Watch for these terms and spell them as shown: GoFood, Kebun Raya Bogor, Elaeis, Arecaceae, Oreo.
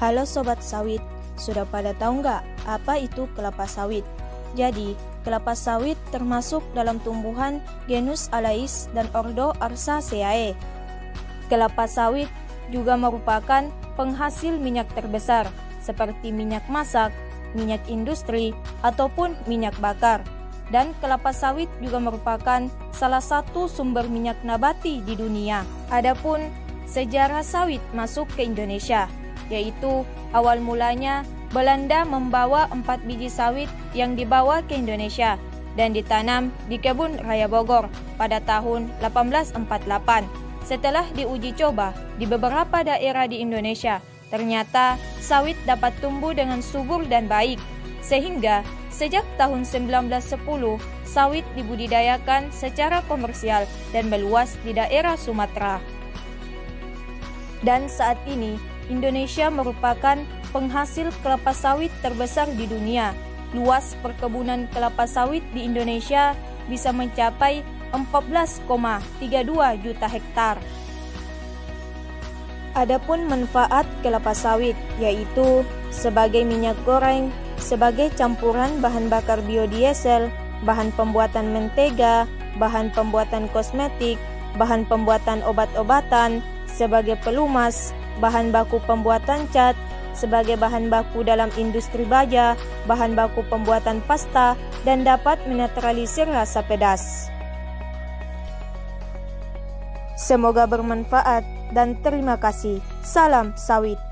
Halo Sobat Sawit, sudah pada tahu nggak apa itu kelapa sawit? Jadi, kelapa sawit termasuk dalam tumbuhan genus Elaeis dan ordo Arecaceae. Kelapa sawit juga merupakan penghasil minyak terbesar seperti minyak masak, minyak industri, ataupun minyak bakar. Dan kelapa sawit juga merupakan salah satu sumber minyak nabati di dunia. Adapun sejarah sawit masuk ke Indonesia, yaitu awal mulanya Belanda membawa 4 biji sawit yang dibawa ke Indonesia dan ditanam di Kebun Raya Bogor pada tahun 1848. Setelah diuji coba di beberapa daerah di Indonesia, ternyata sawit dapat tumbuh dengan subur dan baik. Sehingga sejak tahun 1910, sawit dibudidayakan secara komersial dan meluas di daerah Sumatera. Dan saat ini, Indonesia merupakan penghasil kelapa sawit terbesar di dunia. Luas perkebunan kelapa sawit di Indonesia bisa mencapai 14,32 juta hektar. Adapun manfaat kelapa sawit, yaitu sebagai minyak goreng, sebagai campuran bahan bakar biodiesel, bahan pembuatan mentega, bahan pembuatan kosmetik, bahan pembuatan obat-obatan, sebagai pelumas, bahan baku pembuatan cat, sebagai bahan baku dalam industri baja, bahan baku pembuatan pasta, dan dapat menetralisir rasa pedas. Semoga bermanfaat dan terima kasih. Salam sawit.